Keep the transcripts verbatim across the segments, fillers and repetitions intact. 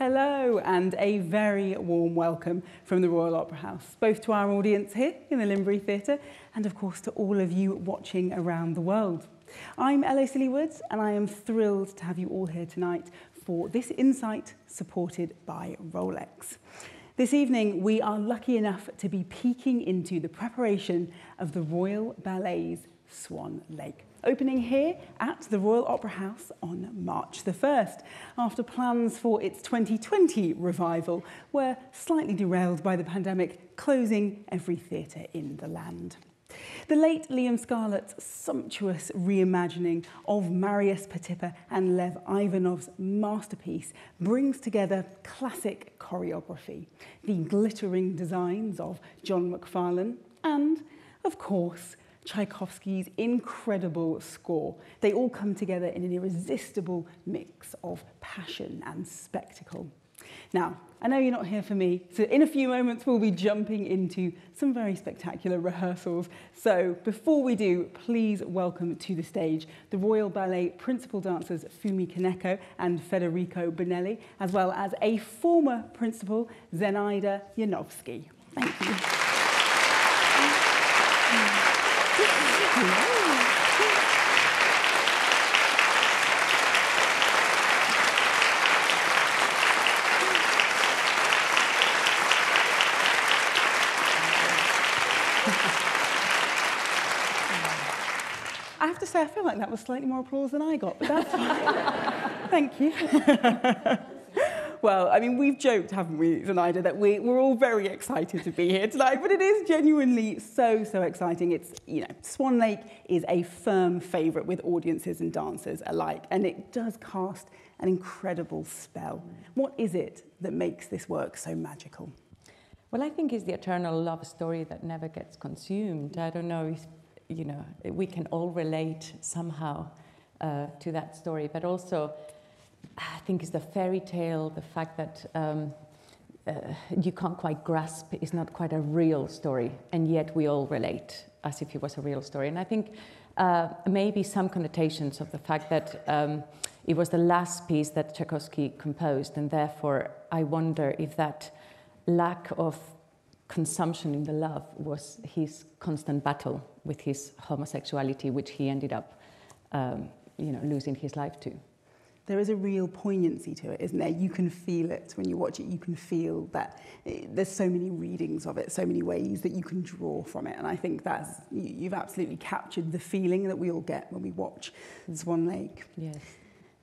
Hello, and a very warm welcome from the Royal Opera House, both to our audience here in the Limbury Theatre and, of course, to all of you watching around the world. I'm Ella Silliwoods, and I am thrilled to have you all here tonight for this insight supported by Rolex. This evening, we are lucky enough to be peeking into the preparation of the Royal Ballet's Swan Lake, opening here at the Royal Opera House on March the first, after plans for its twenty twenty revival were slightly derailed by the pandemic, closing every theatre in the land. The late Liam Scarlett's sumptuous reimagining of Marius Petipa and Lev Ivanov's masterpiece brings together classic choreography, the glittering designs of John McFarlane and, of course, Tchaikovsky's incredible score. They all come together in an irresistible mix of passion and spectacle. Now, I know you're not here for me, so in a few moments we'll be jumping into some very spectacular rehearsals. So before we do, please welcome to the stage the Royal Ballet principal dancers Fumi Kaneko and Federico Bonelli, as well as a former principal, Zenaida Yanowsky. Thank you. I feel like that was slightly more applause than I got, but that's fine. Thank you. Well, I mean, we've joked, haven't we, Zenaida, that we, we're all very excited to be here tonight, but it is genuinely so, so exciting. It's, you know, Swan Lake is a firm favourite with audiences and dancers alike, and it does cast an incredible spell. What is it that makes this work so magical? Well, I think it's the eternal love story that never gets consumed. I don't know if you know, we can all relate somehow uh, to that story, but also I think it's the fairy tale, the fact that um, uh, you can't quite grasp, it's not quite a real story, and yet we all relate as if it was a real story. And I think uh, maybe some connotations of the fact that um, it was the last piece that Tchaikovsky composed, and therefore I wonder if that lack of consumption in the love was his constant battle with his homosexuality, which he ended up, um, you know, losing his life to. There is a real poignancy to it, isn't there? You can feel it when you watch it. You can feel that it, there's so many readings of it, so many ways that you can draw from it. And I think that's, you, you've absolutely captured the feeling that we all get when we watch Swan Lake. Yes.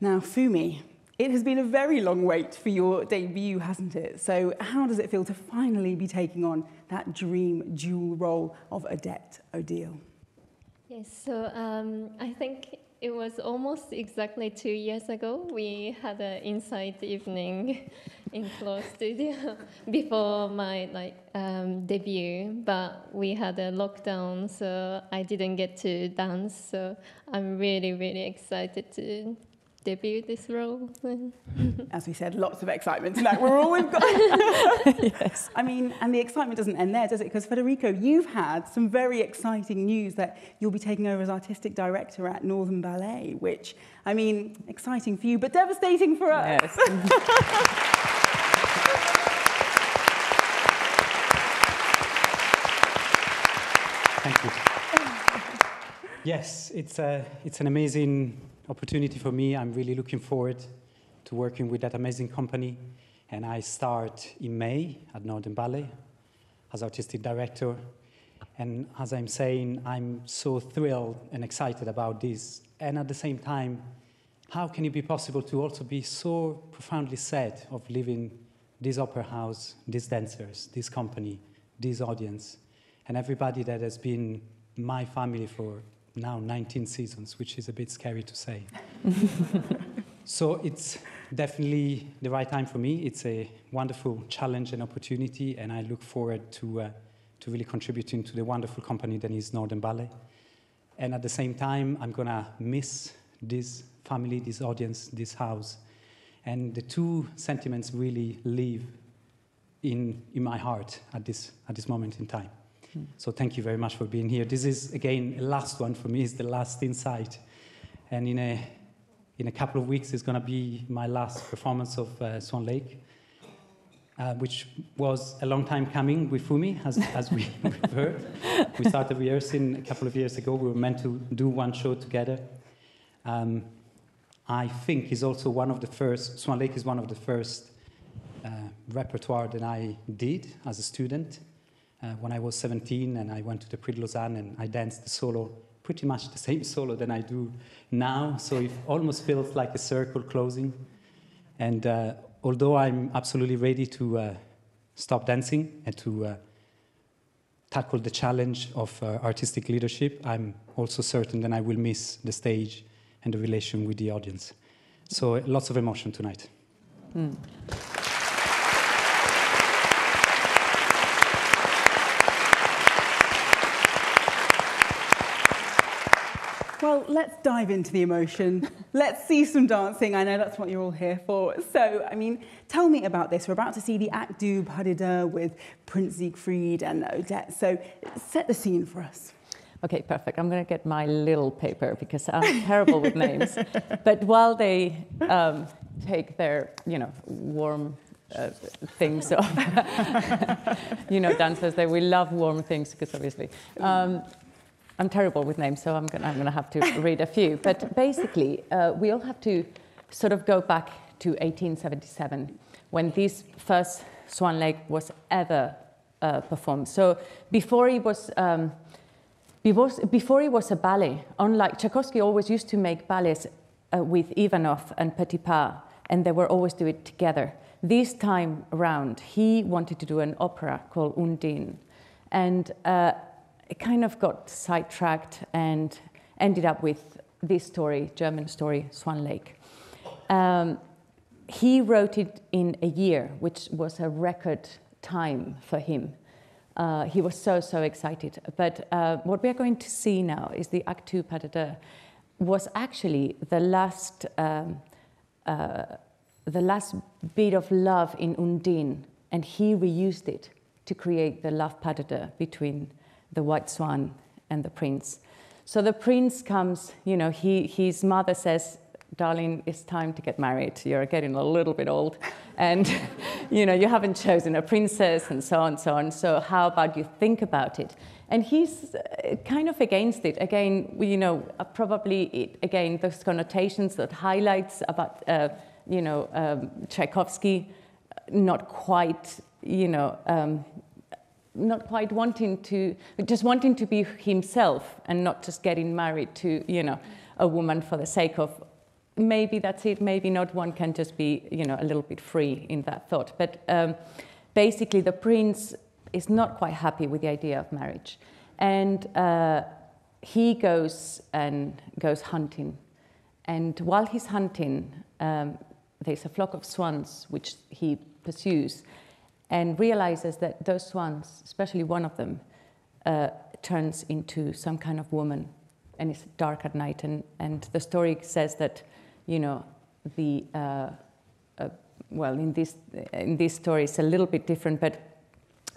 Now, Fumi, it has been a very long wait for your debut, hasn't it? So how does it feel to finally be taking on that dream dual role of Adept Odile? Yes, so um, I think it was almost exactly two years ago we had an insight evening in closed studio before my like um, debut, but we had a lockdown, so I didn't get to dance. So I'm really, really excited to debut this role. As we said, lots of excitement tonight. We're all we've got. Yes. I mean, and the excitement doesn't end there, does it? Because Federico, you've had some very exciting news that you'll be taking over as artistic director at Northern Ballet, which, I mean, exciting for you, but devastating for us. Yes. Thank you. Yes, it's a, it's an amazing opportunity for me. I'm really looking forward to working with that amazing company, and I start in May at Northern Ballet as artistic director, and as I'm saying, I'm so thrilled and excited about this, and at the same time, how can it be possible to also be so profoundly sad of leaving this opera house, these dancers, this company, this audience, and everybody that has been my family for now nineteen seasons, which is a bit scary to say. So it's definitely the right time for me. It's a wonderful challenge and opportunity, and I look forward to, uh, to really contributing to the wonderful company that is Northern Ballet. And at the same time, I'm going to miss this family, this audience, this house. And the two sentiments really live in, in my heart at this, at this moment in time. So thank you very much for being here. This is, again, the last one for me. It's the last insight. And in a in a couple of weeks is going to be my last performance of uh, Swan Lake, uh, which was a long time coming with Fumi, as, as we heard. We started rehearsing a couple of years ago. We were meant to do one show together. Um, I think is also one of the first, Swan Lake is one of the first uh, repertoire that I did as a student uh, when I was seventeen, and I went to the Prix de Lausanne and I danced the solo, pretty much the same solo that I do now, so it almost feels like a circle closing. And uh, although I'm absolutely ready to uh, stop dancing and to uh, tackle the challenge of uh, artistic leadership, I'm also certain that I will miss the stage and the relation with the audience. So lots of emotion tonight. Mm. Well, let's dive into the emotion. Let's see some dancing. I know that's what you're all here for. So, I mean, tell me about this. We're about to see the Act du Pas de Deux with Prince Siegfried and Odette. So set the scene for us. Okay, perfect. I'm going to get my little paper because I'm terrible with names. But while they um, take their, you know, warm uh, things off, you know, dancers, they we love warm things because obviously. Um, I'm terrible with names, so I'm going I'm to have to read a few. But basically, uh, we all have to sort of go back to eighteen seventy-seven when this first Swan Lake was ever uh, performed. So before it was... Um, Before it was a ballet, unlike Tchaikovsky always used to make ballets uh, with Ivanov and Petipa, and they were always doing it together. This time round, he wanted to do an opera called Undine, and uh, it kind of got sidetracked and ended up with this story, German story, Swan Lake. Um, he wrote it in a year, which was a record time for him. Uh, he was so, so excited. But uh, what we are going to see now is the Act two Pas de Deux was actually the last, um, uh, the last bit of love in Undine, and he reused it to create the Love Pas de Deux between the White Swan and the Prince. So the Prince comes, you know, he, his mother says, darling, it's time to get married. You're getting a little bit old and you know, you haven't chosen a princess and so on, so on. So how about you think about it? And he's kind of against it. Again, you know, probably, it, again, those connotations that highlights about, uh, you know, um, Tchaikovsky not quite, you know, um, not quite wanting to, just wanting to be himself and not just getting married to, you know, a woman for the sake of, maybe that's it, maybe not. One can just be, you know, a little bit free in that thought. But um, basically, the prince is not quite happy with the idea of marriage. And uh, he goes and goes hunting. And while he's hunting, um, there's a flock of swans which he pursues and realizes that those swans, especially one of them, uh, turns into some kind of woman. And it's dark at night. And, and the story says that, you know, the, uh, uh, well, in this, in this story it's a little bit different, but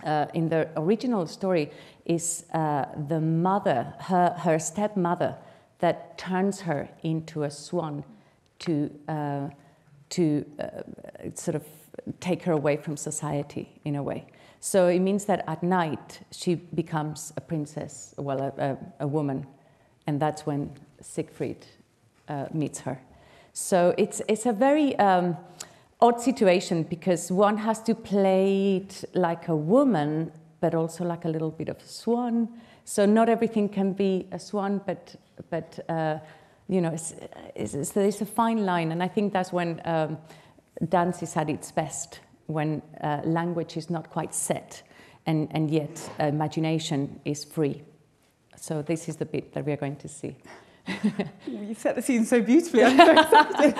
uh, in the original story is uh, the mother, her, her stepmother, that turns her into a swan to, uh, to uh, sort of take her away from society in a way. So it means that at night she becomes a princess, well, a, a, a woman, and that's when Siegfried uh, meets her. So it's, it's a very um, odd situation because one has to play it like a woman, but also like a little bit of a swan. So not everything can be a swan, but, but uh, you know, it's, it's, it's, it's a fine line. And I think that's when um, dance is at its best, when uh, language is not quite set, and, and yet imagination is free. So this is the bit that we are going to see. You set the scene so beautifully. I'm so excited.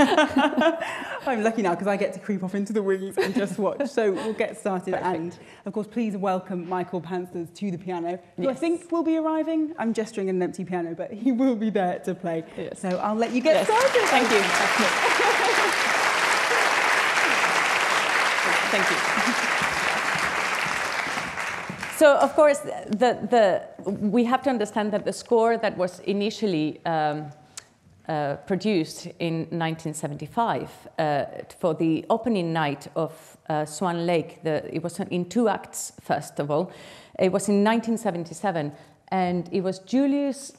I'm lucky now because I get to creep off into the wings and just watch. So we'll get started. Perfect. And of course, please welcome Michael Panthers to the piano, who yes. I think will be arriving. I'm gesturing at an empty piano, but he will be there to play. Yes. So I'll let you get yes. started. Thank you. Thank you. Thank you. So, of course, the, the, we have to understand that the score that was initially um, uh, produced in nineteen seventy-five uh, for the opening night of uh, Swan Lake. The, it was in two acts, first of all. It was in nineteen seventy-seven, and it was Julius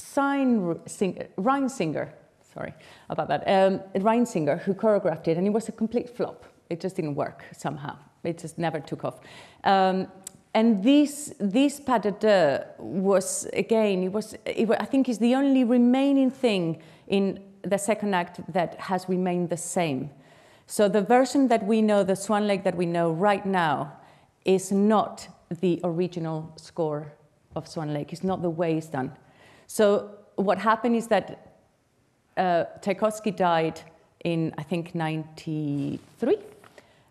Reisinger, sorry about that, um, Reisinger, who choreographed it, and it was a complete flop. It just didn't work somehow. It just never took off. Um, And this, this pas de deux was, again, it was, it, I think is the only remaining thing in the second act that has remained the same. So the version that we know, the Swan Lake that we know right now, is not the original score of Swan Lake. It's not the way it's done. So what happened is that uh, Tchaikovsky died in, I think, ninety-three,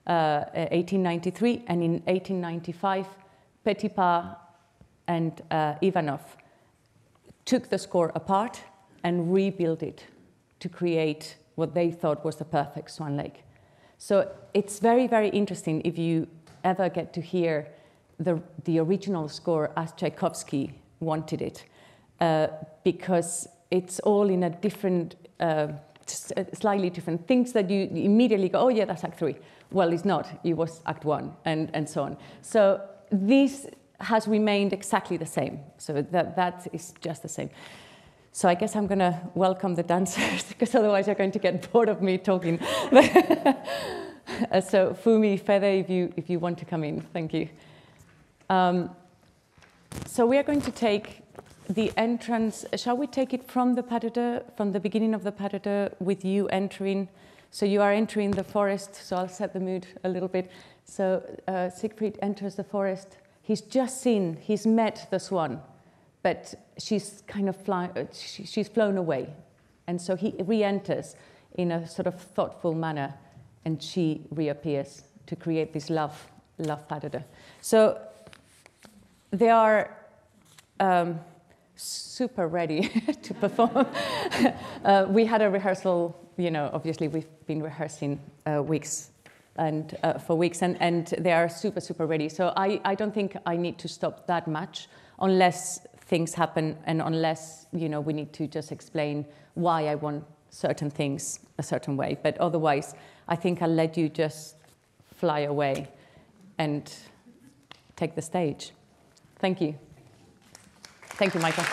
uh, eighteen ninety-three, and in eighteen ninety-five, Petipa and uh, Ivanov took the score apart and rebuilt it to create what they thought was the perfect Swan Lake. So it's very, very interesting if you ever get to hear the, the original score as Tchaikovsky wanted it, uh, because it's all in a different, uh, just a slightly different things that you immediately go, oh yeah, that's act three. Well, it's not, it was act one, and, and so on. So this has remained exactly the same. So that, that is just the same. So I guess I'm going to welcome the dancers, because otherwise you're going to get bored of me talking. So Fumi, Fede, if you, if you want to come in, thank you. Um, so we are going to take the entrance. Shall we take it from the pas de deux, from the beginning of the pas de deux, with you entering? So you are entering the forest, so I'll set the mood a little bit. So uh, Siegfried enters the forest. He's just seen, he's met the swan, but she's kind of flying, she, she's flown away. And so he re-enters in a sort of thoughtful manner, and she reappears to create this love, love pas de deux. So they are um, super ready to perform. uh, we had a rehearsal, you know, obviously we've been rehearsing uh, weeks and uh, for weeks, and, and they are super, super ready. So I, I don't think I need to stop that much, unless things happen and unless, you know, we need to just explain why I want certain things a certain way. But otherwise, I think I'll let you just fly away and take the stage. Thank you. Thank you, Michael.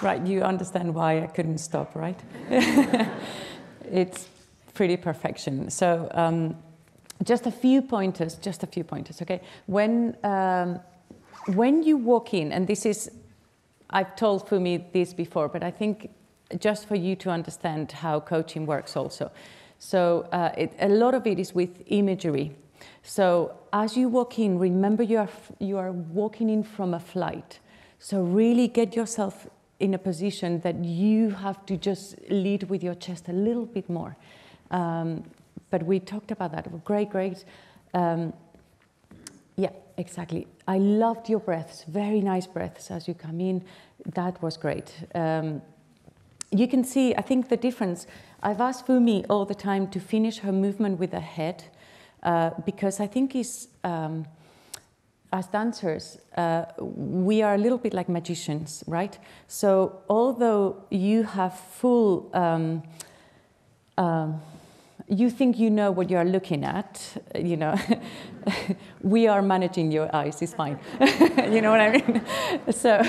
Right, you understand why I couldn't stop, right? It's pretty perfection. So um, just a few pointers, just a few pointers, okay? When, um, when you walk in, and this is, I've told Fumi this before, but I think just for you to understand how coaching works also. So uh, it, a lot of it is with imagery. So as you walk in, remember you are, you are walking in from a flight. So really get yourself in a position that you have to just lead with your chest a little bit more. Um, but we talked about that. Great, great. Um, yeah, exactly. I loved your breaths, very nice breaths as you come in. That was great. Um, you can see, I think, the difference. I've asked Fumi all the time to finish her movement with the head uh, because I think it's, um, as dancers, uh, we are a little bit like magicians, right? So although you have full, um, um, you think you know what you are looking at, you know, we are managing your eyes, it's fine. You know what I mean? So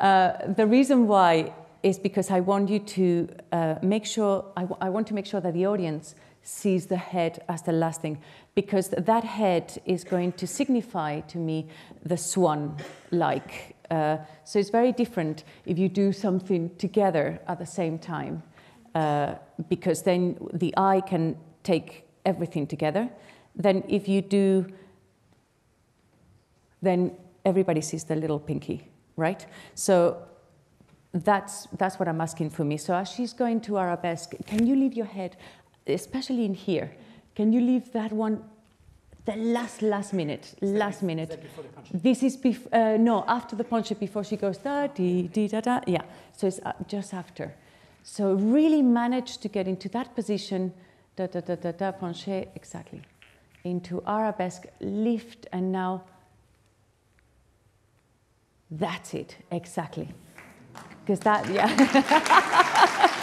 uh, the reason why is because I want you to uh, make sure, I, w I want to make sure that the audience sees the head as the last thing, because that head is going to signify to me the swan-like. Uh, so it's very different if you do something together at the same time, uh, because then the eye can take everything together. Then if you do, then everybody sees the little pinky, right? So that's, that's what I'm asking for me. So as she's going to arabesque, can you leave your head, especially in here, can you leave that one the last, last minute, last minute? Is that before the punch-up? This is, bef uh, no, after the punch-up, before she goes da, dee, dee, da, da, yeah. So it's just after. So really manage to get into that position, da, da, da, da, da, penché, exactly. Into arabesque, lift, and now, that's it, exactly. Because that, yeah.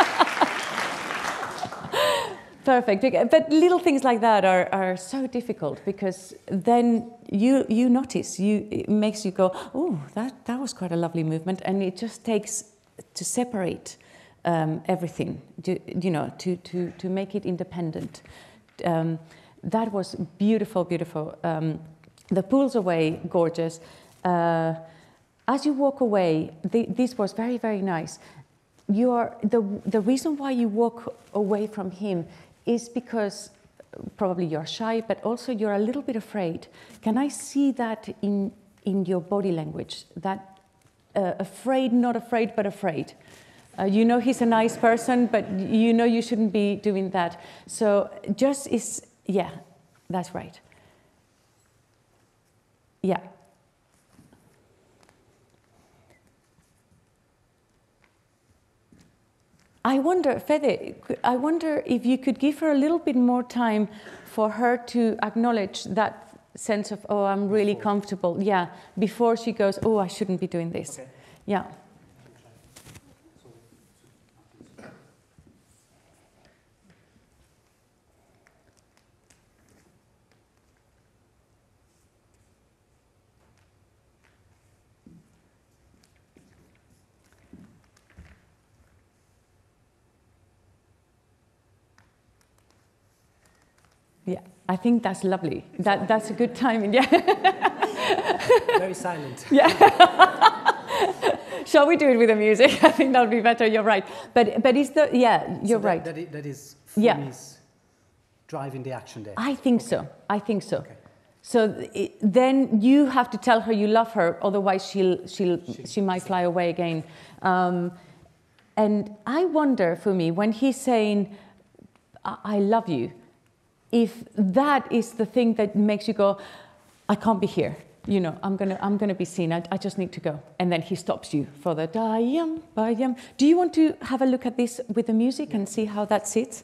Perfect, but little things like that are, are so difficult because then you, you notice, you, it makes you go, oh, that, that was quite a lovely movement, and it just takes to separate um, everything, to, you know, to, to, to make it independent. Um, that was beautiful, beautiful. Um, the pool's away, gorgeous. Uh, as you walk away, the, this was very, very nice. You are, the, the reason why you walk away from him is because probably you're shy, but also you're a little bit afraid. Can I see that in, in your body language? That uh, afraid, not afraid, but afraid. Uh, you know he's a nice person, but you know you shouldn't be doing that. So just is, yeah, that's right. Yeah. I wonder, Fede, I wonder if you could give her a little bit more time for her to acknowledge that sense of, oh, I'm really comfortable. Yeah, before she goes, oh, I shouldn't be doing this. Okay. Yeah. Yeah, I think that's lovely. That, that's a good timing, yeah. Very silent. Yeah. Shall we do it with the music? I think that would be better, you're right. But, but is the, yeah, you're so that, right. That is, that is Fumi's, yeah, driving the action there. I think okay. so, I think so. Okay. So it, then you have to tell her you love her, otherwise she'll, she'll, she, she might fly away again. Um, and I wonder, Fumi, when he's saying, I, I love you, if that is the thing that makes you go, I can't be here, you know, I'm gonna, I'm gonna be seen, I, I just need to go. And then he stops you for the da-yam, ba-yam. Do you want to have a look at this with the music and see how that sits?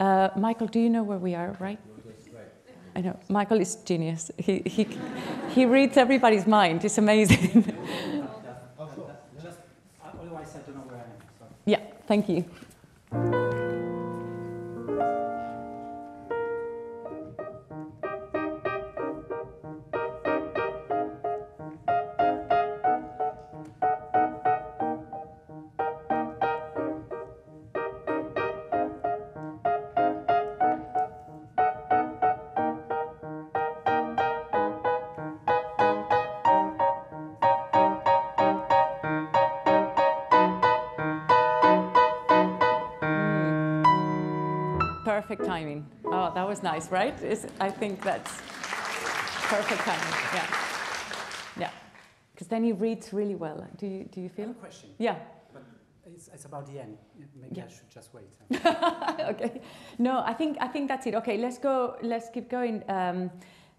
Uh, Michael, do you know where we are, right? I know, Michael is genius. He, he, he reads everybody's mind, it's amazing. Yeah, thank you. perfect timing. Oh, that was nice, right? Is, I think that's perfect timing, yeah. Yeah, because then he reads really well. Do you, do you feel? I have a question. Yeah. But it's, it's about the end. Maybe yeah. I should just wait. Okay. No, I think, I think that's it. Okay, let's go, let's keep going. Um,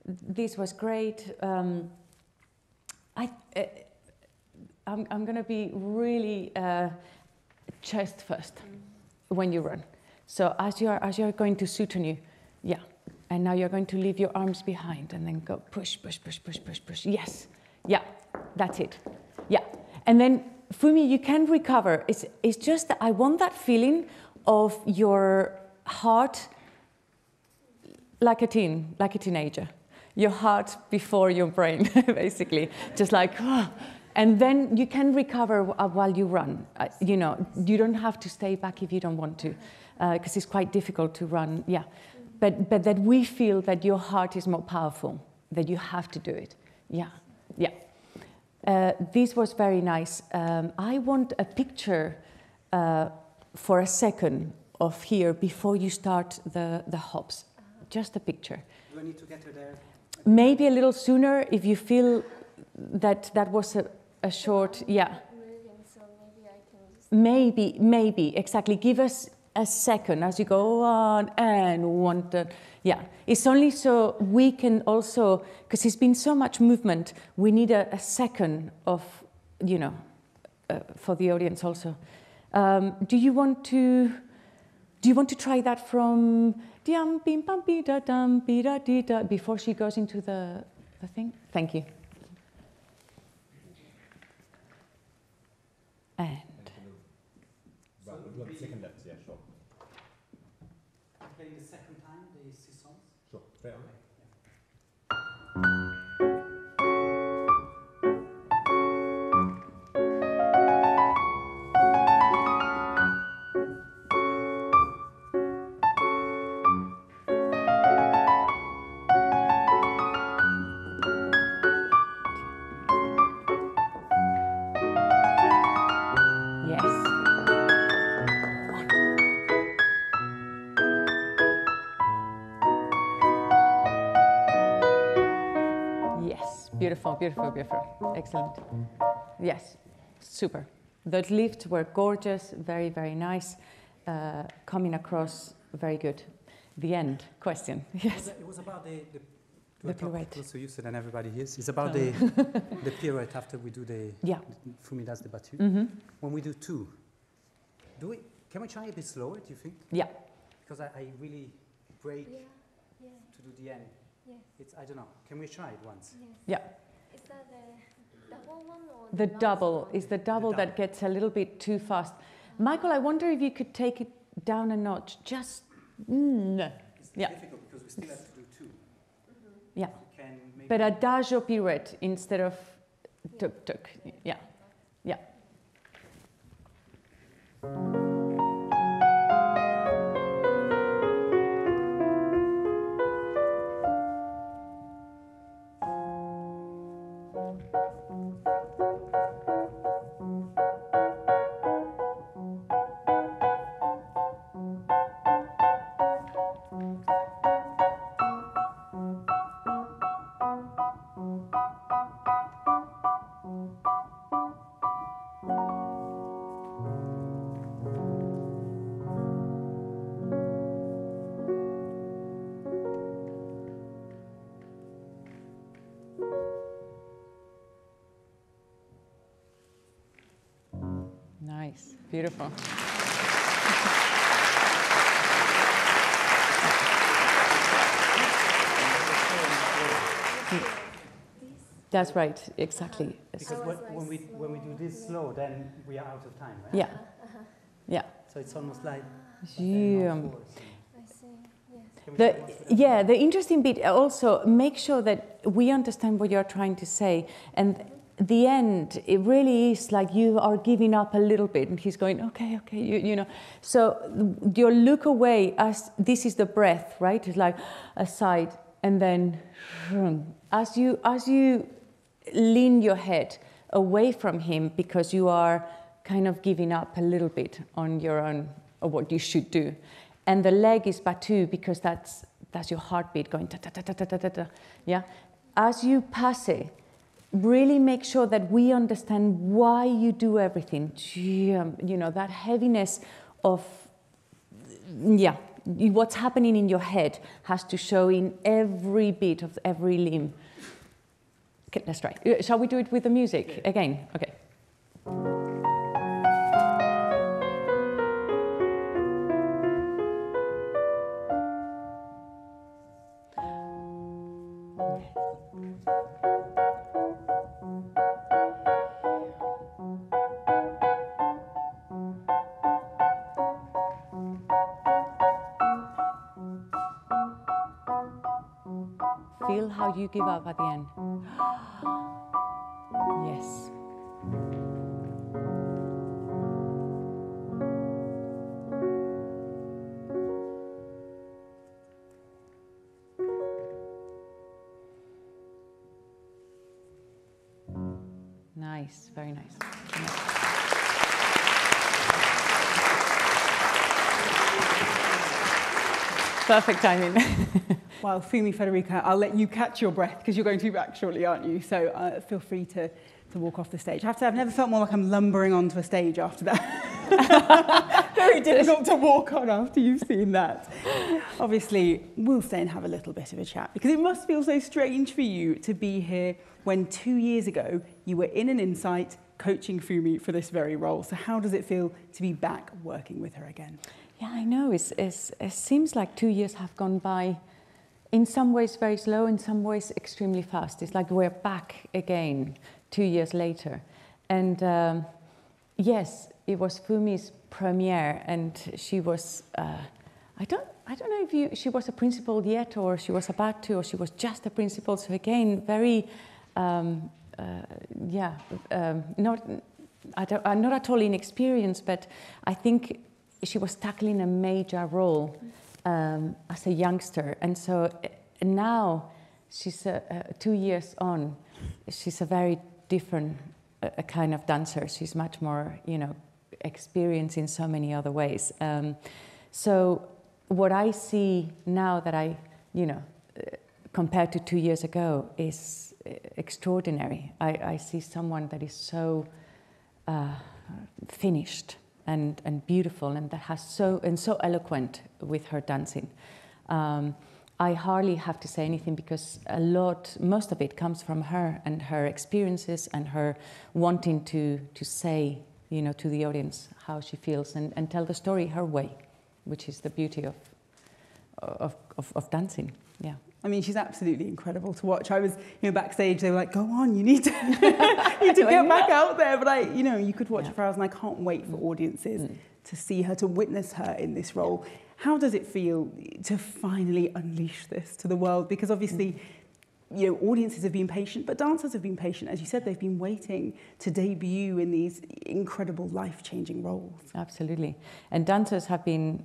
this was great. Um, I, uh, I'm, I'm going to be really uh, chest first mm. when you run. So as you are, as you are going to soutenu, yeah, and now you're going to leave your arms behind and then go push, push, push, push, push, push. Yes, yeah, that's it. Yeah, and then Fumi, you can recover. It's it's just that I want that feeling of your heart, like a teen, like a teenager. Your heart before your brain, basically, just like. Oh. And then you can recover while you run. Uh, you know, you don't have to stay back if you don't want to, because uh, it's quite difficult to run. Yeah, but but that we feel that your heart is more powerful, that you have to do it. Yeah, yeah. Uh, this was very nice. Um, I want a picture uh, for a second of here before you start the the hops. Just a picture. Do I need to get her there? Maybe a little sooner if you feel that that was a, a short, yeah. Maybe, maybe, exactly. Give us a second as you go on and one, two, yeah. It's only so we can also, because there's been so much movement, we need a, a second of, you know, uh, for the audience also. Um, do you want to, do you want to try that from before she goes into the, the thing? Thank you. And well, the second left, yeah, sure. Playing the second time, the six songs? Sure. Fair. Yeah. Beautiful, beautiful, beautiful. Excellent. Yes, super. Those lifts were gorgeous, very, very nice. Uh, coming across, very good. The end question. Yes. It was about the, the, the pirouette. So you said, and everybody hears. It's about oh. the the pirouette after we do the. Yeah. Fumi does the battu. Mm-hmm. When we do two, do we? Can we try a bit slower? Do you think? Yeah. Because I, I really break yeah. Yeah. to do the end. Yes. It's, I don't know. Can we try it once? Yes. Yeah. Is that the double one or the, the double? Is the double the that double. gets a little bit too fast. Mm-hmm. Michael, I wonder if you could take it down a notch. Just mm. It's yeah. difficult because we still have to do two. Mm-hmm. Yeah. Can maybe but adagio pirouette instead of yeah. tuk tuk. Yeah. Yeah. yeah. Beautiful. That's right, exactly. Because when, when we when we do this slow, then we are out of time, right? Yeah. Uh-huh. Yeah. So it's almost like. Yeah. I see. Yes. The, yeah. The interesting bit also make sure that we understand what you're trying to say and. The end, it really is like you are giving up a little bit and he's going, okay, okay, you, you know. So your look away as this is the breath, right? It's like a side and then as you, as you lean your head away from him because you are kind of giving up a little bit on your own or what you should do. and the leg is battu because that's, that's your heartbeat going ta ta ta ta ta ta ta. Yeah? As you passe, really make sure that we understand why you do everything. You know, that heaviness of, yeah, what's happening in your head has to show in every beat of every limb. Okay, let's try. Shall we do it with the music again? Okay. Feel how you give up at the end. Yes. Nice, very nice. Perfect timing. Well, Fumi, Federica, I'll let you catch your breath because you're going to be back shortly, aren't you? So uh, feel free to, to walk off the stage. I have to say, I've never felt more like I'm lumbering onto a stage after that. Very difficult to walk on after you've seen that. Obviously, we'll stay and have a little bit of a chat because it must feel so strange for you to be here when two years ago you were in an Insight coaching Fumi for this very role. So how does it feel to be back working with her again? Yeah, I know. It's, it's, it seems like two years have gone by. In some ways very slow, in some ways extremely fast. It's like we're back again two years later. And um, yes, it was Fumi's premiere, and she was, uh, I, don't, I don't know if you, she was a principal yet, or she was about to, or she was just a principal. So again, very, um, uh, yeah, um, not, I don't, not at all inexperienced, but I think she was tackling a major role. Um, as a youngster, and so now she's uh, uh, two years on. She's a very different uh, kind of dancer. She's much more, you know, experienced in so many other ways. Um, so what I see now that I, you know, uh, compared to two years ago, is extraordinary. I, I see someone that is so uh, finished. And, and beautiful, and that has so and so eloquent with her dancing. Um, I hardly have to say anything because a lot, most of it comes from her and her experiences and her wanting to to say, you know, to the audience how she feels and, and tell the story her way, which is the beauty of of, of, of dancing. Yeah. I mean, she's absolutely incredible to watch. I was, you know, backstage, they were like, go on, you need to, you need to get back out there. But I, you know, you could watch yeah. her for hours, and I can't wait for audiences mm. to see her, to witness her in this role. Yeah. How does it feel to finally unleash this to the world? Because obviously, mm. you know, audiences have been patient, but dancers have been patient. As you said, they've been waiting to debut in these incredible life-changing roles. Absolutely. And dancers have been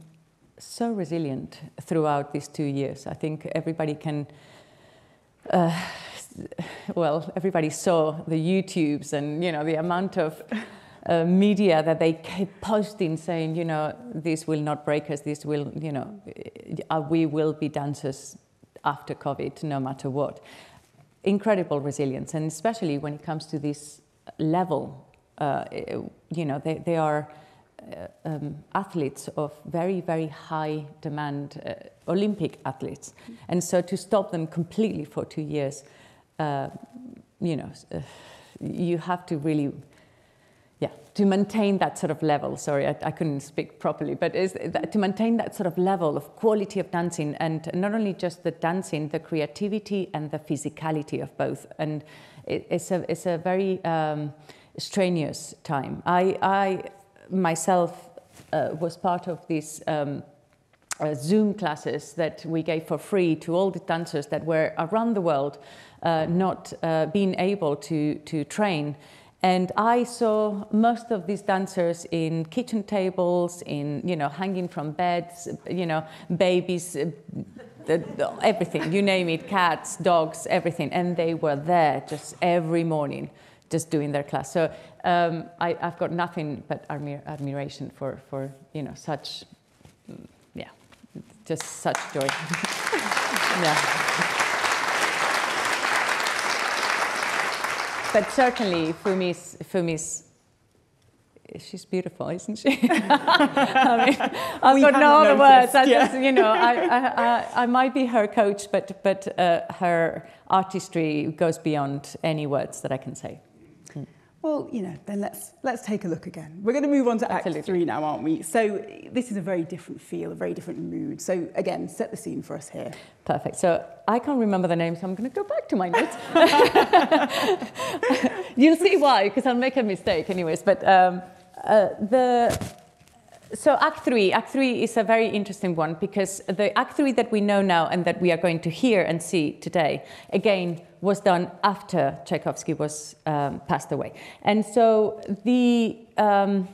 so resilient throughout these two years. I think everybody can, uh, well, everybody saw the YouTubes and, you know, the amount of uh, media that they kept posting saying, you know, this will not break us, this will, you know, we will be dancers after COVID, no matter what. Incredible resilience, and especially when it comes to this level, uh, you know, they, they are Uh, um, athletes of very, very high demand, uh, Olympic athletes. Mm-hmm. And so to stop them completely for two years, uh, you know, uh, you have to really, yeah, to maintain that sort of level. Sorry, I, I couldn't speak properly, but is that, to maintain that sort of level of quality of dancing, and not only just the dancing, the creativity and the physicality of both. And it, it's, a, it's a very um, strenuous time. I, I myself uh, was part of these um, uh, Zoom classes that we gave for free to all the dancers that were around the world, uh, not uh, being able to, to train. And I saw most of these dancers in kitchen tables, in, you know, hanging from beds, you know, babies, uh, everything, you name it, cats, dogs, everything. And they were there just every morning, just doing their class. So um, I, I've got nothing but admir admiration for, for, you know, such, yeah, just such joy. Yeah. But certainly, Fumi's, Fumi's, she's beautiful, isn't she? I mean, I've we got no other words. I yeah. just, you know, I, I, I, I might be her coach, but, but uh, her artistry goes beyond any words that I can say. Hmm. Well, you know, then let's, let's take a look again. We're going to move on to Absolutely. Act three now, aren't we? So this is a very different feel, a very different mood. So again, set the scene for us here. Perfect. So I can't remember the name, so I'm going to go back to my notes. You'll see why, because I'll make a mistake anyways. But um, uh, the... So Act three, Act three is a very interesting one, because the Act three that we know now and that we are going to hear and see today, again, was done after Tchaikovsky was um, passed away. And so the, um,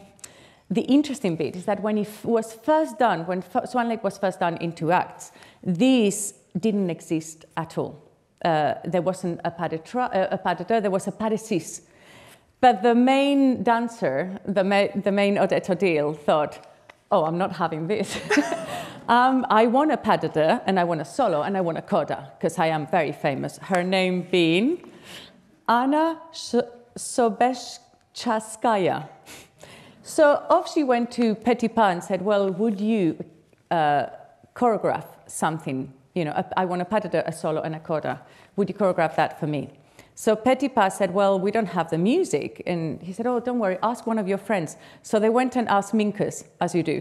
the interesting bit is that when it was first done, when Swan Lake was first done in two acts, these didn't exist at all. Uh, there wasn't a pas de trois, a pas de deux, there was a pas de six. But the main dancer, the, ma the main Adept Odile, thought, oh, I'm not having this. um, I want a pas de deux, and I want a solo, and I want a coda, because I am very famous. Her name being Anna Sobeshchanskaya. So off she went to Petipa and said, well, would you uh, choreograph something? You know, a, I want a pas de deux, a solo, and a coda. Would you choreograph that for me? So Petipa said, well, we don't have the music. And he said, oh, don't worry, ask one of your friends. So they went and asked Minkus, as you do,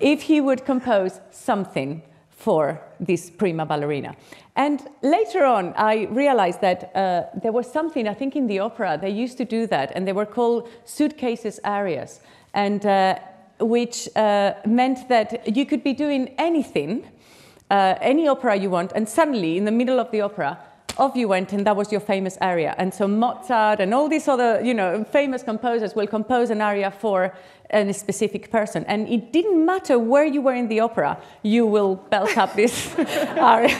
if he would compose something for this prima ballerina. And later on, I realized that uh, there was something, I think in the opera, they used to do that, and they were called suitcases arias, and uh, which uh, meant that you could be doing anything, uh, any opera you want, and suddenly, in the middle of the opera, off you went, and that was your famous aria. And so Mozart and all these other, you know, famous composers will compose an aria for a specific person. And it didn't matter where you were in the opera, you will belt up this aria.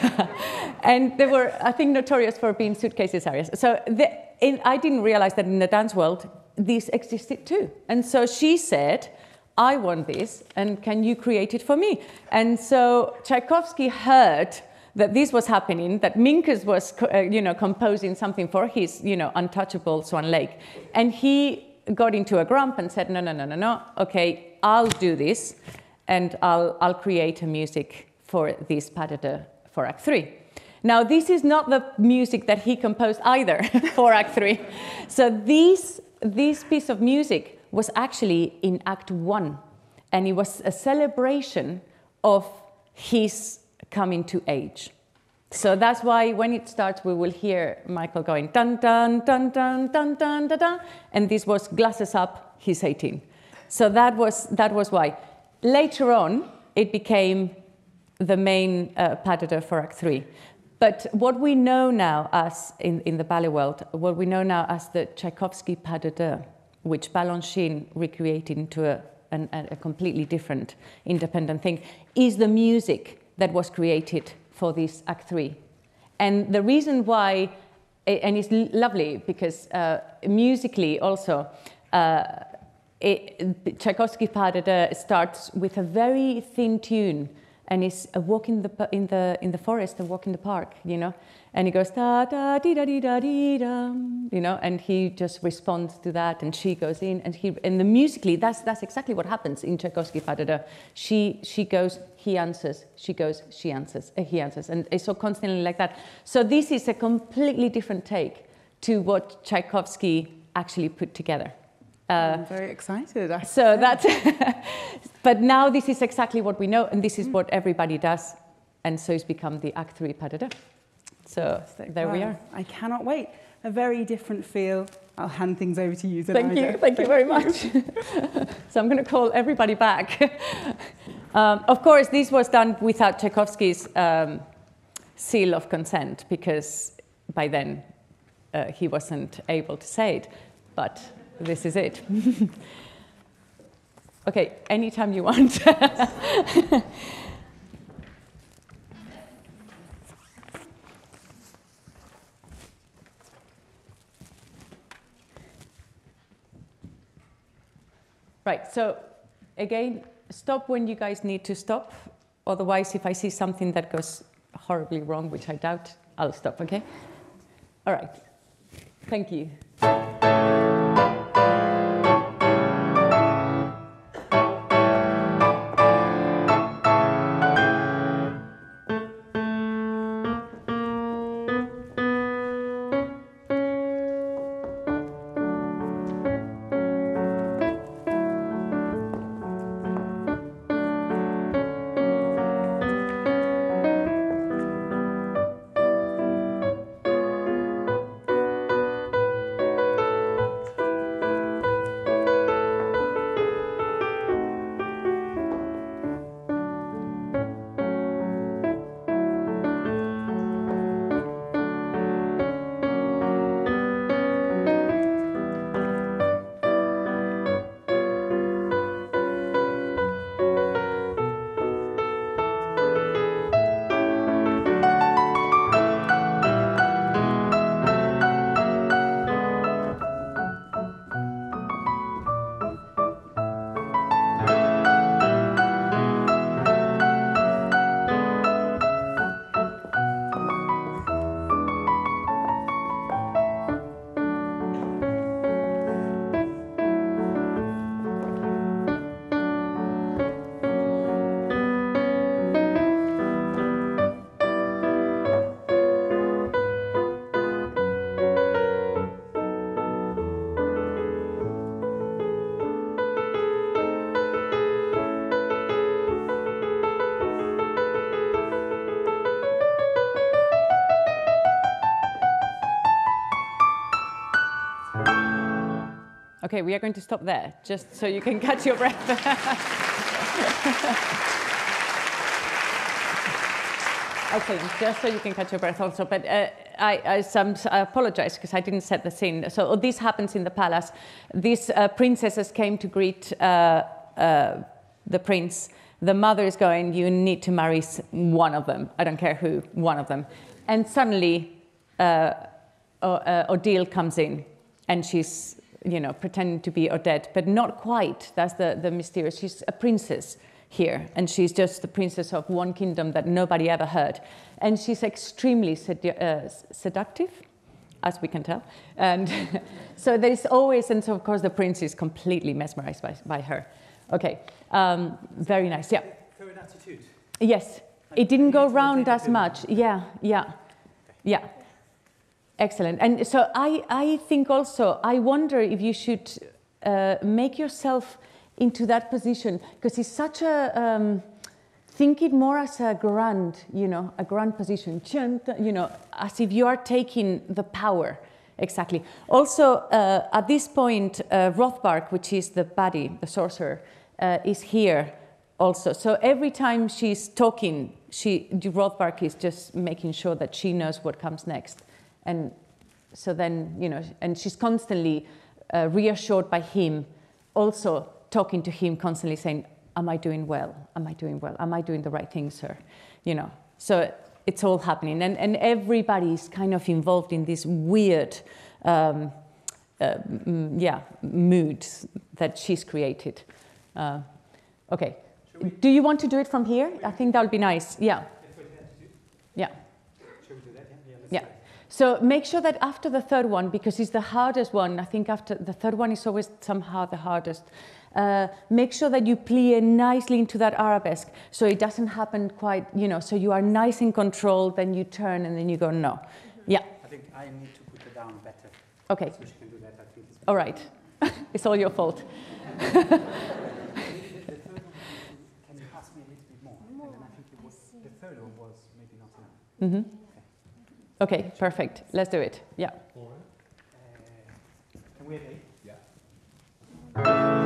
And they were, I think, notorious for being suitcases arias. So the, in, I didn't realize that in the dance world, these existed too. And so she said, I want this, and can you create it for me? And so Tchaikovsky heard that this was happening, that Minkus was, uh, you know, composing something for his, you know, untouchable Swan Lake. And he got into a grump and said, no, no, no, no, no, okay, I'll do this, and I'll, I'll create a music for this pas de deux for Act three. Now, this is not the music that he composed either for Act three. So this, this piece of music was actually in Act one, and it was a celebration of his coming to age. So that's why when it starts, we will hear Michael going dun dun dun dun dun dun dun, dun, and this was glasses up, he's eighteen. So that was that was why. Later on, it became the main uh, pas de deux for Act three. But what we know now as in in the ballet world, what we know now as the Tchaikovsky pas de deux, which Balanchine recreated into a, an, a completely different independent thing, is the music that was created for this Act three. And the reason why, and it's lovely because uh, musically also, uh, it, Tchaikovsky pas de deux starts with a very thin tune, and it's a walk in the, in the, in the forest, a walk in the park, you know? And he goes, da da dee da dee da dee da, you know, and he just responds to that, and she goes in, and he, and the musically, that's, that's exactly what happens in Tchaikovsky pas de deux. She, she goes, he answers, she goes, she answers, uh, he answers, and it's so constantly like that. So this is a completely different take to what Tchaikovsky actually put together. Uh, I'm very excited. I so that's, but now this is exactly what we know, and this is mm. what everybody does, and so it's become the Act three pas de deux. So there wow. we are. I cannot wait. A very different feel. I'll hand things over to you, Zenaida. Thank you. Thank, Thank you very much. So I'm going to call everybody back. um, of course, this was done without Tchaikovsky's um, seal of consent, because by then uh, he wasn't able to say it. But this is it. Okay, anytime you want. Right, so again, stop when you guys need to stop, Otherwise, if I see something that goes horribly wrong, which I doubt, I'll stop, okay? All right. Thank you. Okay, we are going to stop there, just so you can catch your breath. Okay, just so you can catch your breath also. But uh, I, I, I apologize because I didn't set the scene. So this happens in the palace. These uh, princesses came to greet uh, uh, the prince. The mother is going, you need to marry one of them. I don't care who, one of them. And suddenly, uh, uh, Odile comes in and she's, you know, pretending to be Odette, but not quite. That's the, the mysterious. She's a princess here, and she's just the princess of one kingdom that nobody ever heard. And she's extremely sedu uh, seductive, as we can tell. And so there's always, and so of course the prince is completely mesmerized by, by her. Okay, um, very nice, yeah. Current attitude. Yes, it didn't go round as much. Yeah, yeah, yeah. Excellent. And so I, I think also, I wonder if you should uh, make yourself into that position, because it's such a, um, think it more as a grand, you know, a grand position, you know, as if you are taking the power. Exactly. Also, uh, at this point, uh, Rothbart, which is the baddie, the sorcerer, uh, is here also. So every time she's talking, she, Rothbart is just making sure that she knows what comes next. And so then, you know, and she's constantly uh, reassured by him, also talking to him constantly saying, am I doing well? Am I doing well? Am I doing the right thing, sir? You know, so it's all happening. And, and everybody's kind of involved in this weird, um, uh, yeah, mood that she's created. Uh, okay. Do you want to do it from here? I think that would be nice. Yeah. Yeah. Yeah. So make sure that after the third one, because it's the hardest one, I think after the third one is always somehow the hardest, uh, make sure that you plie nicely into that arabesque so it doesn't happen quite, you know, so you are nice and controlled, then you turn and then you go, no. Yeah. I think I need to put it down better. Okay. So she can do that, I think it's better. All right. It's all your fault. Can you pass me a little bit more? And then I think it was, the third one was maybe not enough. Mm-hmm. Okay, perfect. Let's do it. Yeah. All right. Can we have eight? Yeah.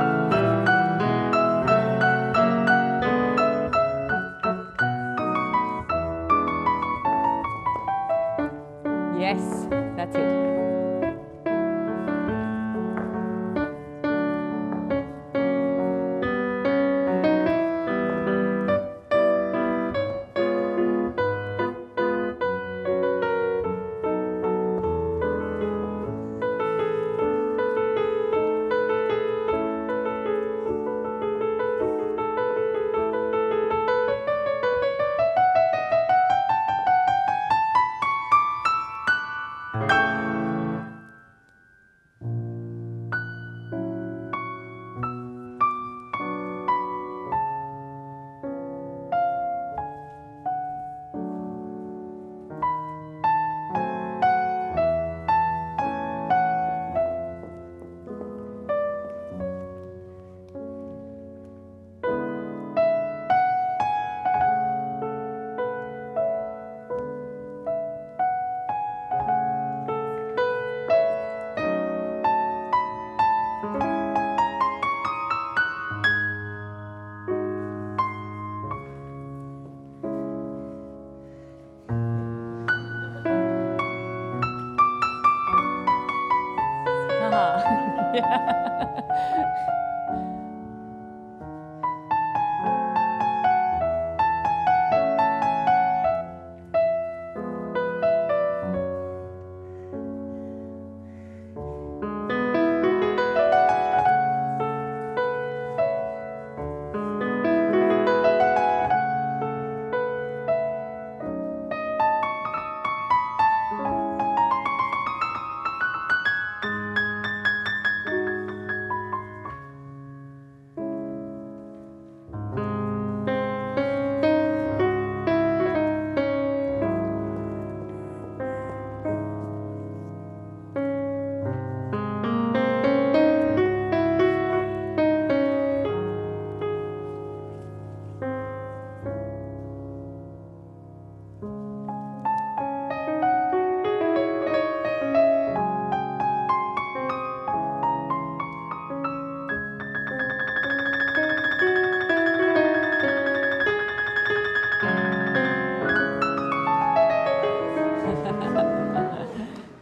Yeah.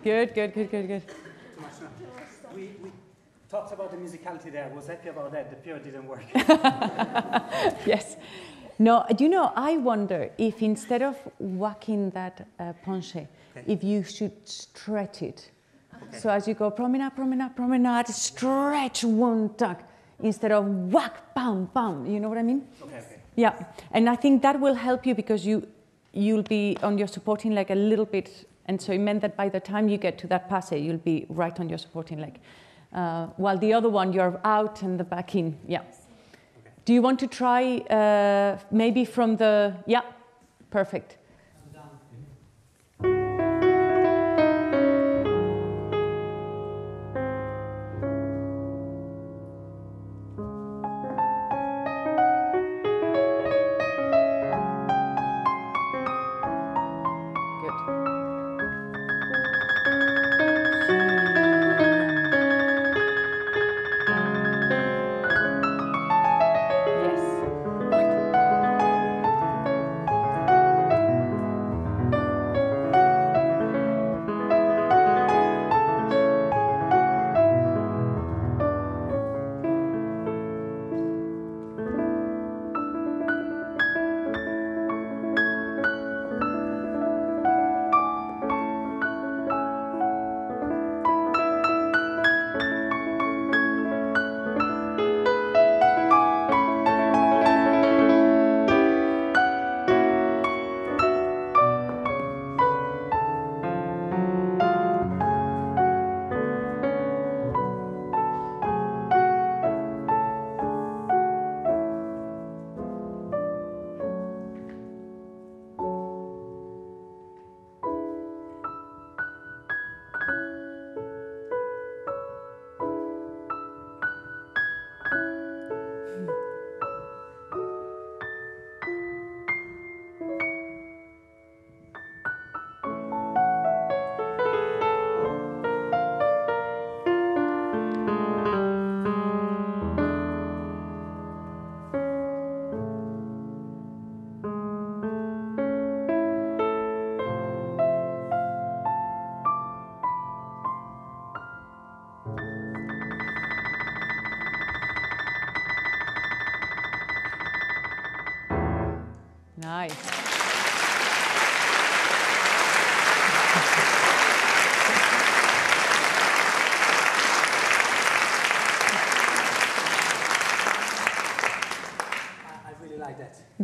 Good, good, good, good, good. We, we talked about the musicality there. I was happy about that. The period didn't work. Yes. No, you know, I wonder if instead of whacking that uh, penché, okay. if you should stretch it. Okay. So as you go promenade, promenade, promenade, stretch one tuck instead of whack, bam, bam. You know what I mean? Okay, okay. Yeah. And I think that will help you because you, you'll be on your supporting leg a little bit. And so it meant that by the time you get to that passe, you'll be right on your supporting leg. Uh, while the other one, you're out and the back in. Yeah. Okay. Do you want to try uh, maybe from the... Yeah, perfect.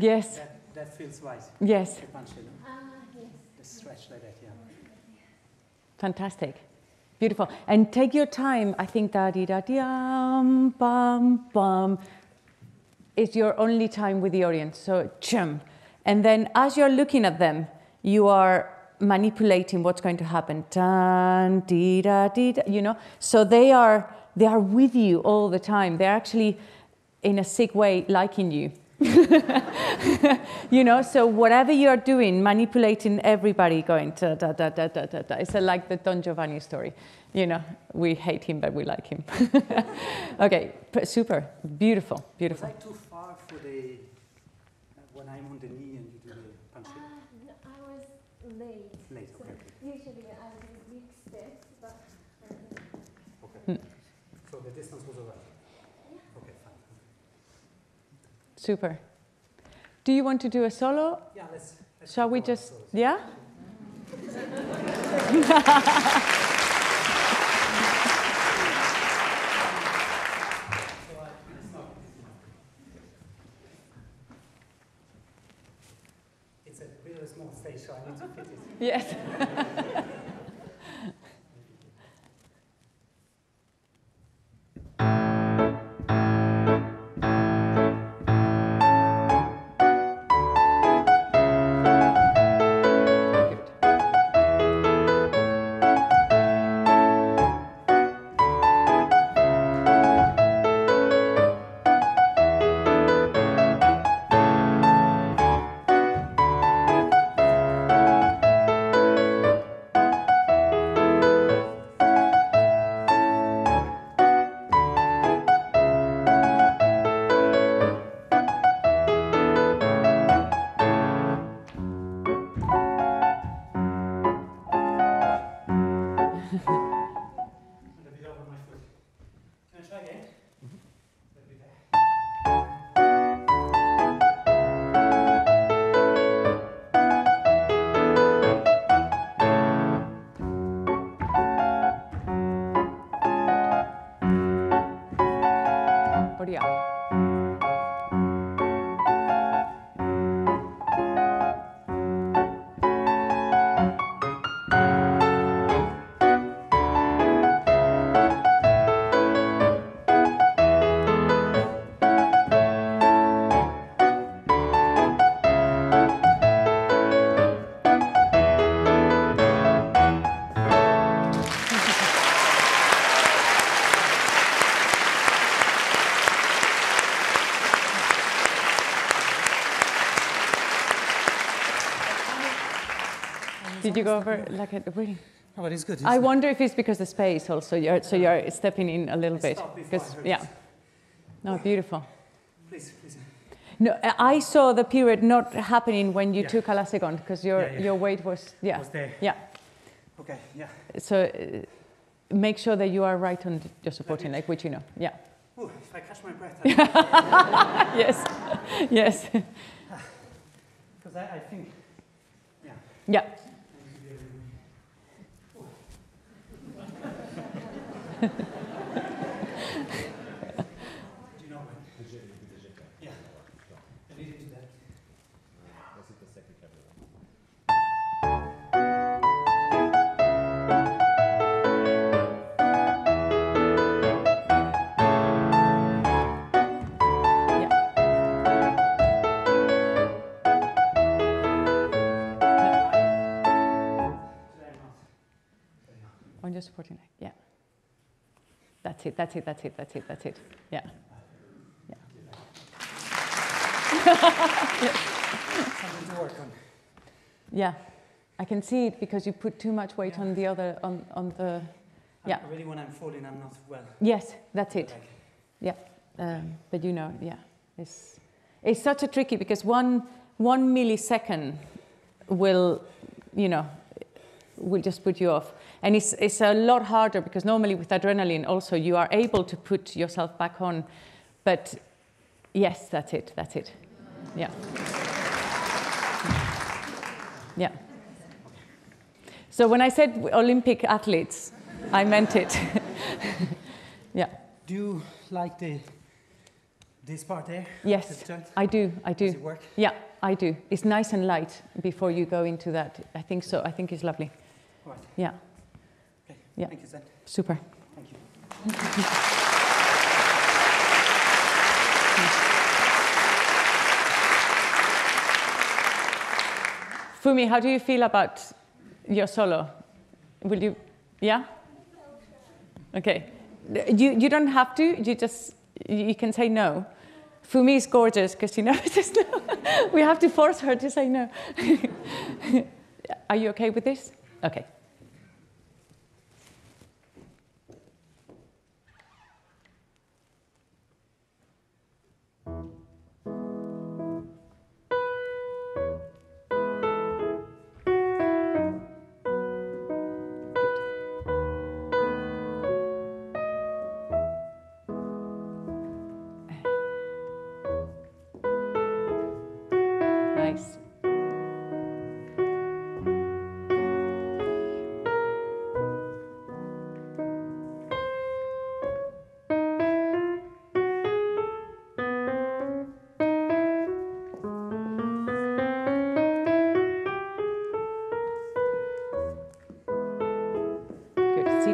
Yes. That, that feels right. Yes. The punch, you know? uh, yes. The stretch like that, yeah. Fantastic. Beautiful. And take your time. I think da di da diam bum bum is your only time with the audience. So chum. And then as you're looking at them, you are manipulating what's going to happen. Dun, di, da, di, da, you know. So they are they are with you all the time. They're actually in a sick way liking you. You know, so whatever you're doing, manipulating everybody, going da da da da da da. It's like the Don Giovanni story. You know, we hate him, but we like him. Okay, super, beautiful, beautiful. Was I too far for the uh, when I'm on the knee and you do the punch? Uh, no, I was late. Late, so okay. Usually I do big steps, but. Um, okay. Mm. So the distance was alright. Okay, fine. Super. Do you want to do a solo? Yeah, let's. let's Shall we just? Solos. Yeah. It's a really small stage, so I need to fit it. Yes. Did you go over like a reading? No, but it's good. It's I wonder if it's because of space also. You're, so you're stepping in a little bit. Because yeah. No, beautiful. Please, please. No, I saw the period not happening when you yeah. took a la seconde because your yeah, yeah. your weight was yeah was there. Yeah. Okay. Yeah. So uh, make sure that you are right on your supporting leg, which you know. Yeah. Ooh, if I catch my breath. I yes. Yes. Because I, I think. Yeah. Yeah. Do you know when? Yeah. I need to do that. This is the second camera. On your supporting leg. Yeah. That's it, that's it, that's it, that's it, that's it. Yeah. Yeah. Something to work on. Yeah. I can see it because you put too much weight yeah. on the other, on, on the, yeah. Really when I'm falling, I'm not well. Yes, that's it. Yeah. Um, but you know, yeah. It's, it's such a tricky, because one, one millisecond will, you know, will just put you off. And it's, it's a lot harder because normally with adrenaline also you are able to put yourself back on. But yes, that's it, that's it. Yeah. Yeah. So when I said Olympic athletes, I meant it. Yeah. Do you like the, this part there? Yes, I do, I do. Does it work? Yeah, I do. It's nice and light before you go into that. I think so, I think it's lovely. All right. Yeah. Yeah. Thank you, Zen. Super. Thank you. Fumi, how do you feel about your solo? Will you, yeah? Okay. You, you don't have to, you just, you can say no. Fumi is gorgeous because she never says no. We have to force her to say no. Are you okay with this? Okay. Good.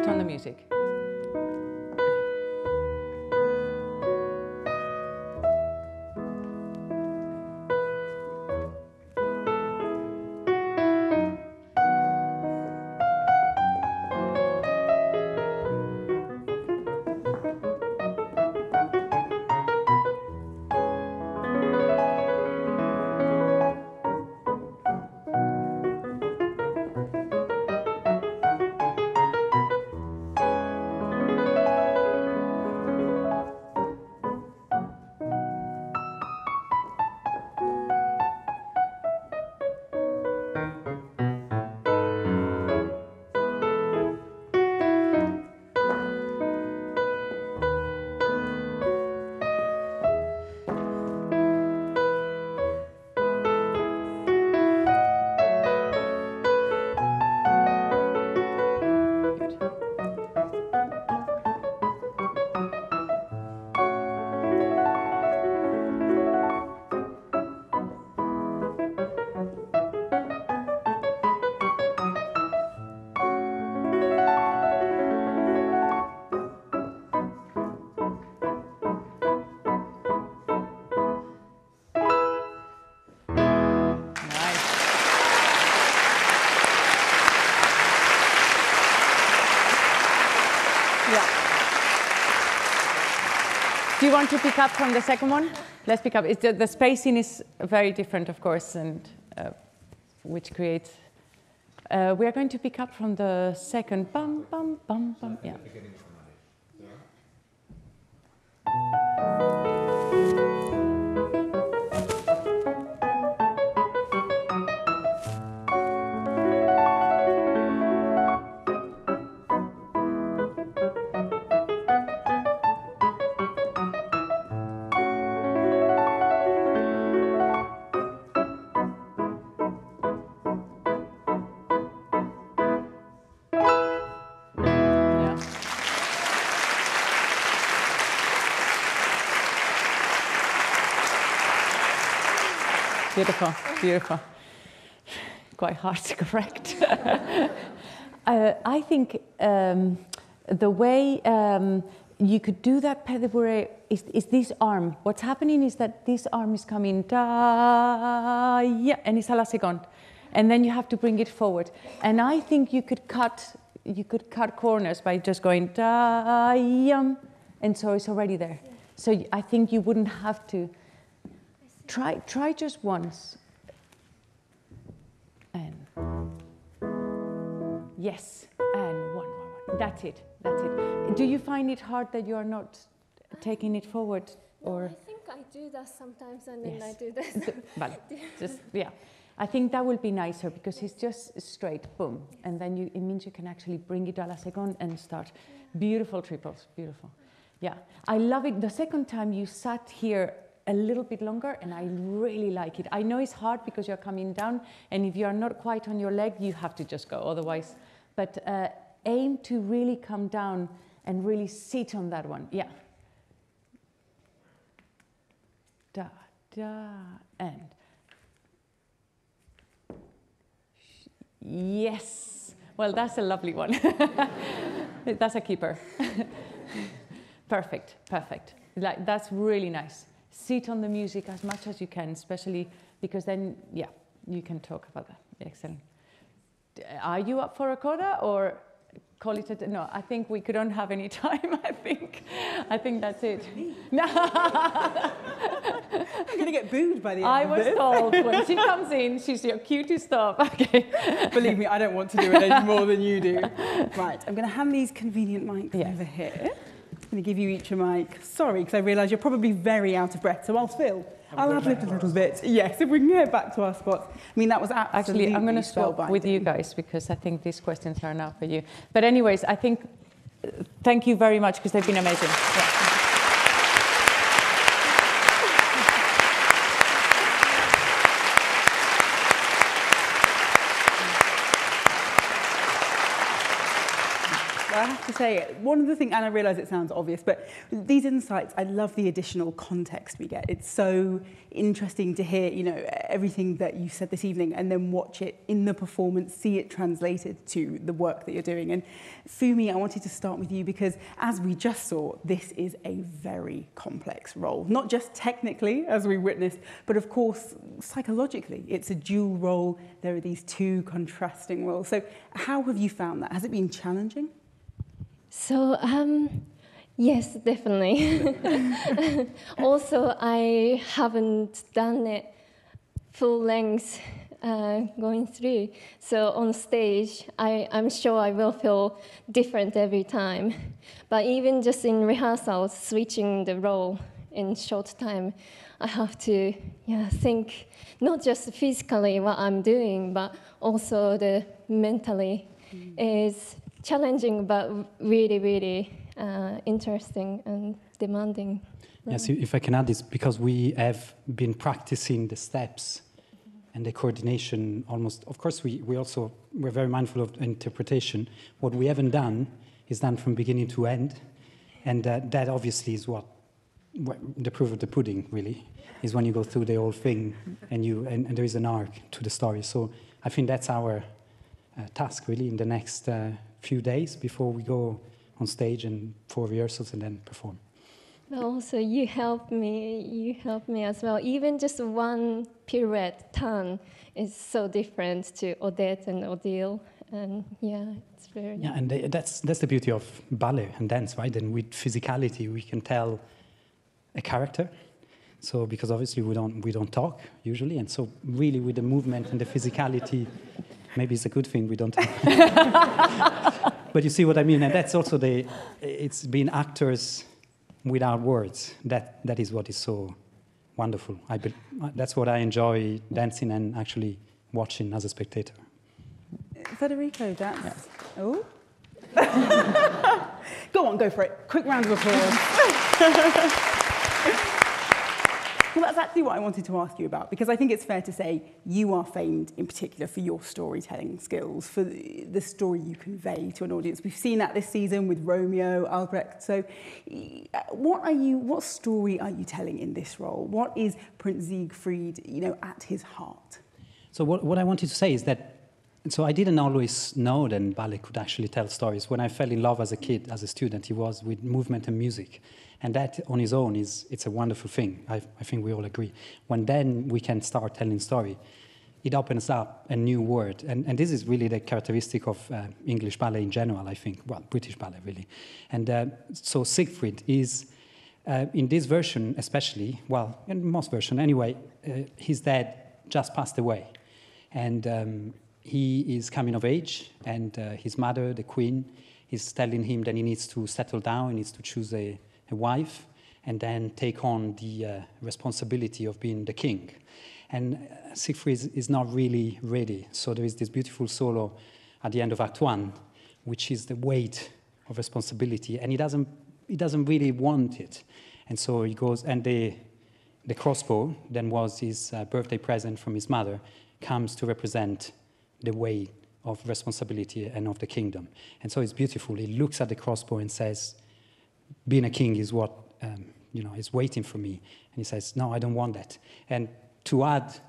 on the music. Do you want to pick up from the second one? Let's pick up. It's the, the spacing is very different, of course, and uh, which creates. Uh, we are going to pick up from the second. Bum, bum, bum, bum. Yeah. Beautiful, beautiful. Quite hard to correct. uh, I think um, the way um, you could do that pas de bourrée is, is this arm. What's happening is that this arm is coming, da, yeah, and it's a la seconde, and then you have to bring it forward. And I think you could cut, you could cut corners by just going da, yum, and so it's already there. So I think you wouldn't have to. Try, try just once. And yes, and one, one, one. That's it. That's it. Do you find it hard that you are not taking it forward, or? No, I think I do that sometimes, and yes. then I do this. But just yeah, I think that will be nicer because it's just straight, boom, yes. and then you, it means you can actually bring it a la seconde and start. Yeah. Beautiful triples, beautiful. Yeah, I love it. The second time you sat here a little bit longer, and I really like it. I know it's hard because you're coming down, and if you are not quite on your leg, you have to just go otherwise. But uh, aim to really come down and really sit on that one. Yeah. Da, da, and. Yes. Well, that's a lovely one. That's a keeper. Perfect, perfect. Like, that's really nice. Sit on the music as much as you can, especially because then, yeah, you can talk about that. Excellent. Are you up for a coda or call it a... No, I think we couldn't have any time, I think. I think that's it. No. I'm going to get booed by the end I of this. I was told when she comes in, she's your cue to stop. Okay. Believe me, I don't want to do it any more than you do. Right, I'm going to hand these convenient mics yeah. over here. I'm going to give you each a mic. Sorry, because I realise you're probably very out of breath. So I'll fill. I'll have lift a little bit. Yes, if we can get back to our spots. I mean, that was absolutely actually. I'm going to stop with you guys because I think these questions are now for you. But anyways, I think uh, thank you very much because they've been amazing. Yeah. I have to say it. One of the things, and I realise it sounds obvious, but these insights, I love the additional context we get. It's so interesting to hear, you know, everything that you said this evening and then watch it in the performance, see it translated to the work that you're doing. And Fumi, I wanted to start with you because, as we just saw, this is a very complex role. Not just technically, as we witnessed, but of course, psychologically. It's a dual role. There are these two contrasting roles. So how have you found that? Has it been challenging? So, um, yes, definitely. Also, I haven't done it full length uh, going through. So on stage, I, I'm sure I will feel different every time. But even just in rehearsal, switching the role in short time, I have to yeah, think not just physically what I'm doing, but also the mentally mm. is challenging, but really, really uh, interesting and demanding. Right? Yes, if I can add this, because we have been practicing the steps and the coordination almost. Of course, we, we also, we're very mindful of interpretation. What we haven't done is done from beginning to end. And uh, that obviously is what, what the proof of the pudding really is, when you go through the whole thing and, you, and, and there is an arc to the story. So I think that's our uh, task really in the next uh, few days before we go on stage and for rehearsals and then perform. But also you help me, you help me as well. Even just one pirouette turn is so different to Odette and Odile, and yeah, it's very. Yeah, and that's that's the beauty of ballet and dance, right? And with physicality, we can tell a character. So because obviously we don't we don't talk usually, and so really with the movement and the physicality. Maybe it's a good thing we don't have. But you see what I mean, and that's also the, it's been actors without words. That, that is what is so wonderful. I be, that's what I enjoy dancing and actually watching as a spectator. Federico, that's, yes. Oh. Go on, go for it. Quick round of applause. Well, that's actually what I wanted to ask you about, because I think it's fair to say you are famed in particular for your storytelling skills, for the story you convey to an audience. We've seen that this season with Romeo, Albrecht. So what are you, what story are you telling in this role? What is Prince Siegfried, you know, at his heart? So what, what I wanted to say is that, so I didn't always know that ballet could actually tell stories. When I fell in love as a kid, as a student, it was with movement and music. And that on its own is, it's a wonderful thing. I, I think we all agree. When then we can start telling story, it opens up a new world. And, and this is really the characteristic of uh, English ballet in general, I think. Well, British ballet, really. And uh, so Siegfried is, uh, in this version especially, well, in most version anyway, uh, his dad just passed away. And um, he is coming of age, and uh, his mother, the queen, is telling him that he needs to settle down, he needs to choose a a wife, and then take on the uh, responsibility of being the king. And uh, Siegfried is, is not really ready. So there is this beautiful solo at the end of Act One, which is the weight of responsibility, and he doesn't, he doesn't really want it. And so he goes, and the, the crossbow, then was his uh, birthday present from his mother, comes to represent the weight of responsibility and of the kingdom. And so it's beautiful. He looks at the crossbow and says, being a king is what, um, you know, is waiting for me. And he says, no, I don't want that. And to add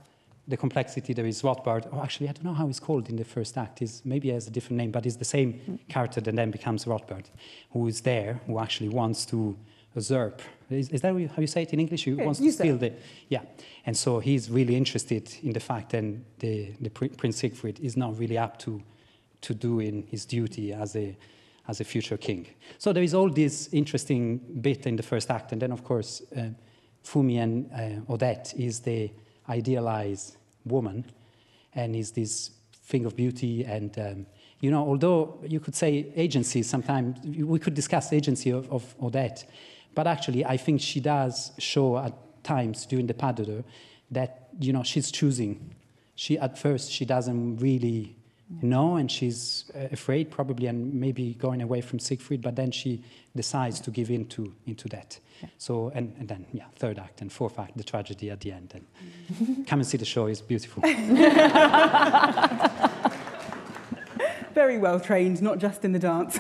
the complexity, there is Rothbart. Oh, actually, I don't know how he's called in the first act. He's, maybe he has a different name, but he's the same character that then becomes Rothbart, who is there, who actually wants to usurp. Is, is that how you say it in English? He yeah, wants to steal the... Yeah. And so he's really interested in the fact that the, the Prince Siegfried is not really up to, to doing his duty as a... as a future king. So there is all this interesting bit in the first act, and then of course uh, Fumi and uh, Odette is the idealized woman, and is this thing of beauty, and um, you know, although you could say agency sometimes, we could discuss agency of, of Odette, but actually I think she does show at times during the pas de deux that, you know, she's choosing. She at first, she doesn't really no, and she's uh, afraid probably, and maybe going away from Siegfried, but then she decides to give in to, into that. Yeah. So, and, and then, yeah, third act and fourth act, the tragedy at the end. And come and see the show, it's beautiful. very well trained, not just in the dance.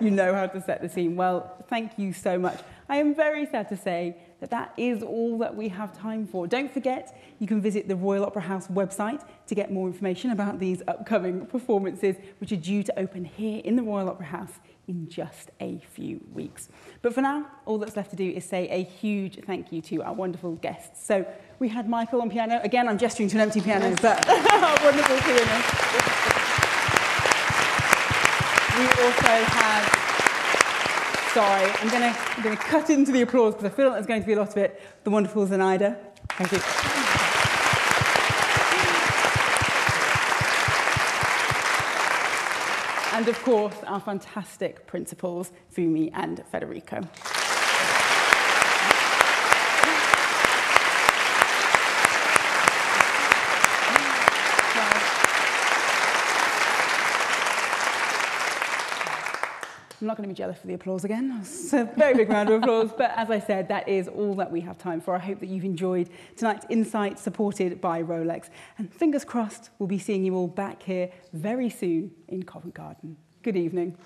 You know how to set the scene. Well, thank you so much. I am very sad to say that that is all that we have time for. Don't forget, you can visit the Royal Opera House website to get more information about these upcoming performances, which are due to open here in the Royal Opera House in just a few weeks. But for now, all that's left to do is say a huge thank you to our wonderful guests. So we had Michael on piano. Again, I'm gesturing to an empty piano, yes. But our wonderful pianist. We also had... Sorry, I'm going to, I'm going to cut into the applause because I feel like there's going to be a lot of it. The wonderful Zenaida. Thank you. And of course, our fantastic principals, Fumi and Federico. I'm not going to be jealous for the applause again. It's a very big round of applause. But as I said, that is all that we have time for. I hope that you've enjoyed tonight's Insight, supported by Rolex. And fingers crossed, we'll be seeing you all back here very soon in Covent Garden. Good evening.